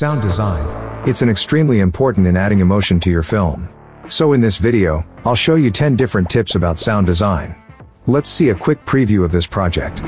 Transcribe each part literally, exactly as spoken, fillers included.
Sound design. It's an extremely important in adding emotion to your film. So in this video, I'll show you ten different tips about sound design. Let's see a quick preview of this project.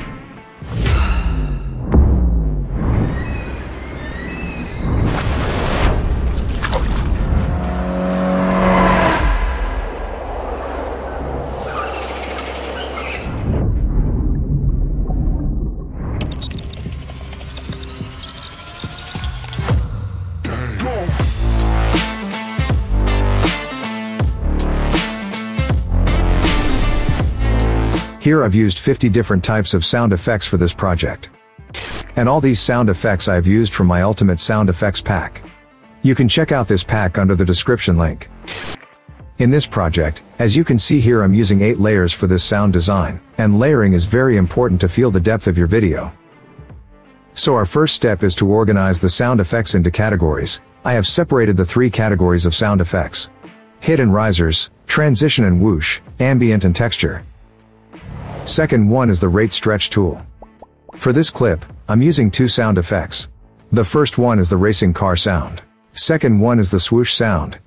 Here I've used fifty different types of sound effects for this project. And all these sound effects I've used from my Ultimate Sound Effects pack. You can check out this pack under the description link. In this project, as you can see here, I'm using eight layers for this sound design, and layering is very important to feel the depth of your video. So our first step is to organize the sound effects into categories. I have separated the three categories of sound effects: hit and risers, transition and whoosh, ambient and texture. Second one is the rate stretch tool. For this clip, I'm using two sound effects. The first one is the racing car sound. Second one is the swoosh sound.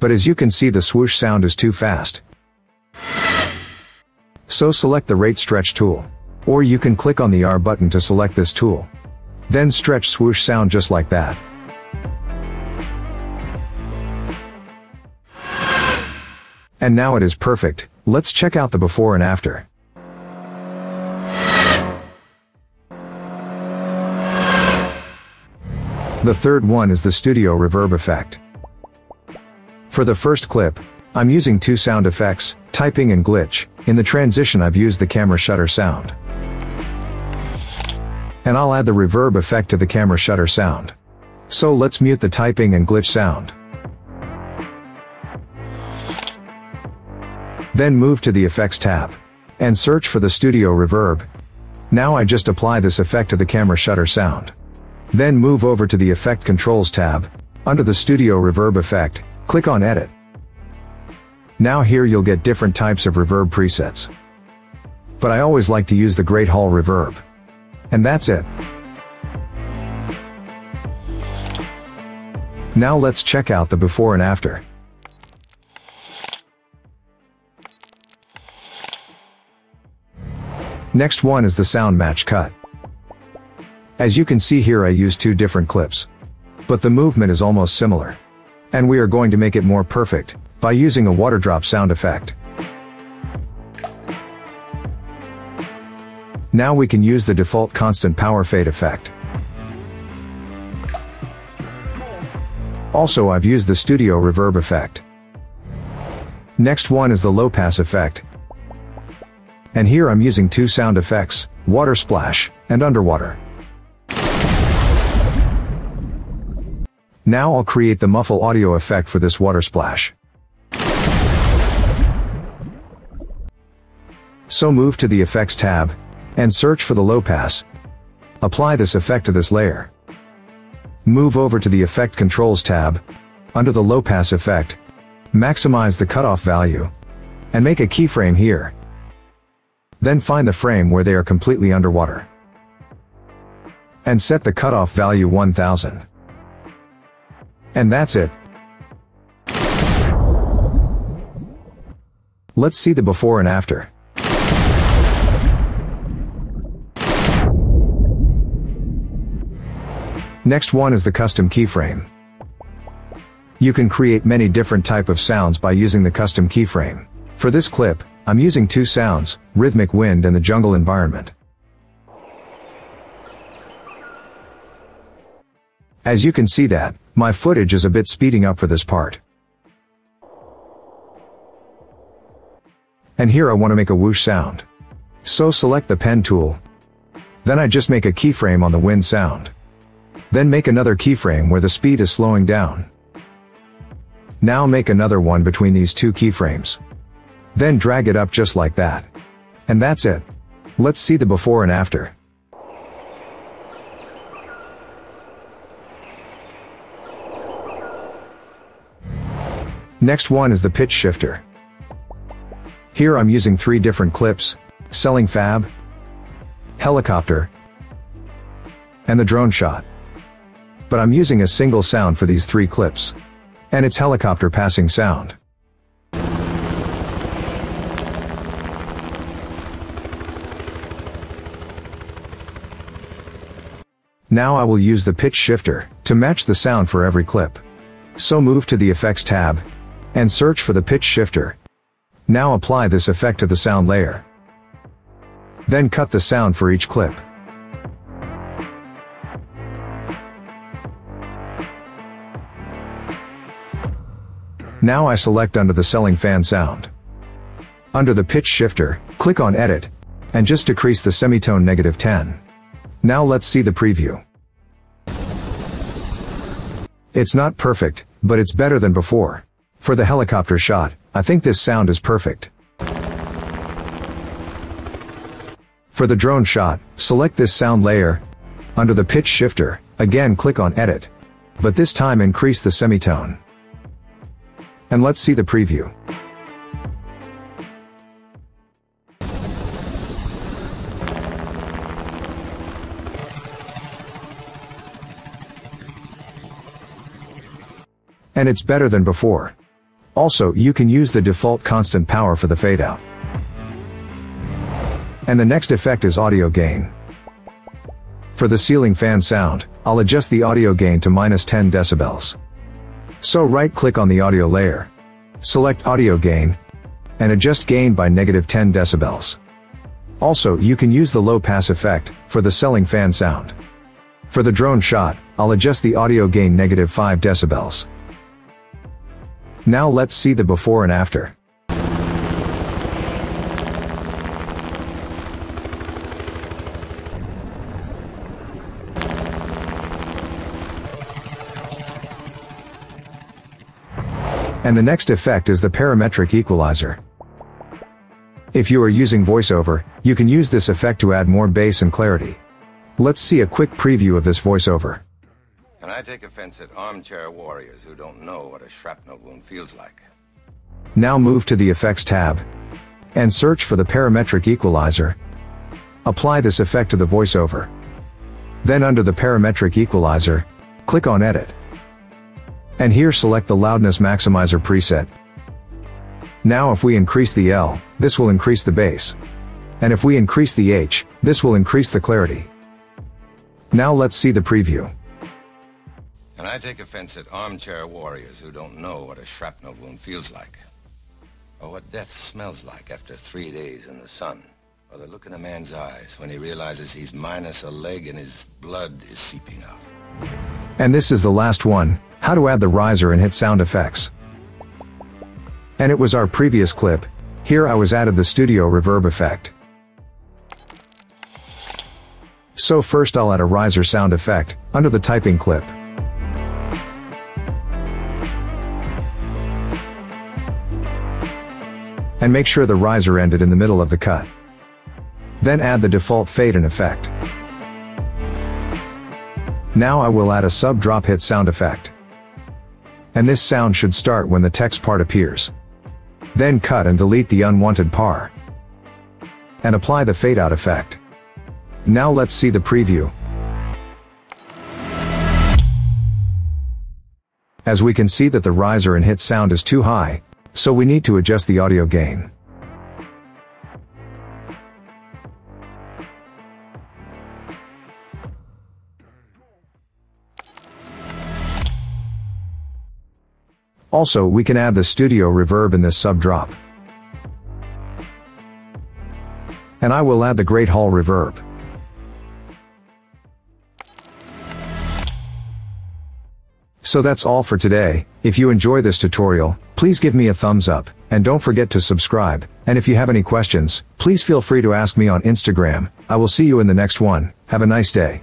But as you can see, the swoosh sound is too fast. So select the rate stretch tool. Or you can click on the R button to select this tool. Then stretch swoosh sound just like that. And now it is perfect. Let's check out the before and after. The third one is the studio reverb effect. For the first clip, I'm using two sound effects, typing and glitch. In the transition, I've used the camera shutter sound. And I'll add the reverb effect to the camera shutter sound. So let's mute the typing and glitch sound. Then move to the effects tab and search for the studio reverb. Now I just apply this effect to the camera shutter sound. Then move over to the effect controls tab. Under the studio reverb effect, click on edit. Now here you'll get different types of reverb presets. But I always like to use the Great Hall reverb. And that's it. Now let's check out the before and after. Next one is the sound match cut. As you can see here, I use two different clips. But the movement is almost similar. And we are going to make it more perfect by using a water drop sound effect. Now we can use the default constant power fade effect. Also, I've used the studio reverb effect. Next one is the low pass effect. And here I'm using two sound effects, water splash, and underwater. Now I'll create the muffle audio effect for this water splash. So move to the effects tab, and search for the low pass. Apply this effect to this layer. Move over to the effect controls tab. Under the low pass effect, maximize the cutoff value, and make a keyframe here. Then find the frame where they are completely underwater. And set the cutoff value one thousand. And that's it. Let's see the before and after. Next one is the custom keyframe. You can create many different types of sounds by using the custom keyframe. For this clip, I'm using two sounds, rhythmic wind and the jungle environment. As you can see that, my footage is a bit speeding up for this part. And here I want to make a whoosh sound. So select the pen tool. Then I just make a keyframe on the wind sound. Then make another keyframe where the speed is slowing down. Now make another one between these two keyframes. Then drag it up just like that. And that's it. Let's see the before and after. Next one is the pitch shifter. Here I'm using three different clips, Selling Fab, Helicopter, and the drone shot. But I'm using a single sound for these three clips. And it's helicopter passing sound. Now I will use the pitch shifter to match the sound for every clip. So move to the effects tab and search for the pitch shifter. Now apply this effect to the sound layer. Then cut the sound for each clip. Now I select under the selling fan sound. Under the pitch shifter, click on edit and just decrease the semitone negative ten. Now let's see the preview. It's not perfect, but it's better than before. For the helicopter shot, I think this sound is perfect. For the drone shot, select this sound layer. Under the pitch shifter, again click on edit, but this time increase the semitone. And let's see the preview. And it's better than before. Also, you can use the default constant power for the fade out. And the next effect is audio gain. For the ceiling fan sound, I'll adjust the audio gain to minus ten decibels. So right-click on the audio layer, select audio gain, and adjust gain by negative ten decibels. Also, you can use the low pass effect for the selling fan sound. For the drone shot, I'll adjust the audio gain negative five decibels. Now let's see the before and after. And the next effect is the parametric equalizer. If you are using voiceover, you can use this effect to add more bass and clarity. Let's see a quick preview of this voiceover. And I take offense at armchair warriors who don't know what a shrapnel wound feels like. Now move to the effects tab and search for the parametric equalizer. Apply this effect to the voiceover. Then under the parametric equalizer, click on edit. And here select the loudness maximizer preset. Now if we increase the L, this will increase the bass. And if we increase the H, this will increase the clarity. Now let's see the preview. And I take offense at armchair warriors who don't know what a shrapnel wound feels like, or what death smells like after three days in the sun, or the look in a man's eyes when he realizes he's minus a leg and his blood is seeping out. And this is the last one, how to add the riser and hit sound effects. And it was our previous clip. Here I was added the studio reverb effect. So first I'll add a riser sound effect under the typing clip. And make sure the riser ended in the middle of the cut. Then add the default fade-in effect. Now I will add a sub-drop hit sound effect. And this sound should start when the text part appears. Then cut and delete the unwanted par. And apply the fade-out effect. Now let's see the preview. As we can see that the riser and hit sound is too high, so we need to adjust the audio gain. Also, we can add the studio reverb in this sub-drop. And I will add the Great Hall reverb. So that's all for today. If you enjoy this tutorial, please give me a thumbs up, and don't forget to subscribe, and if you have any questions, please feel free to ask me on Instagram. I will see you in the next one. Have a nice day.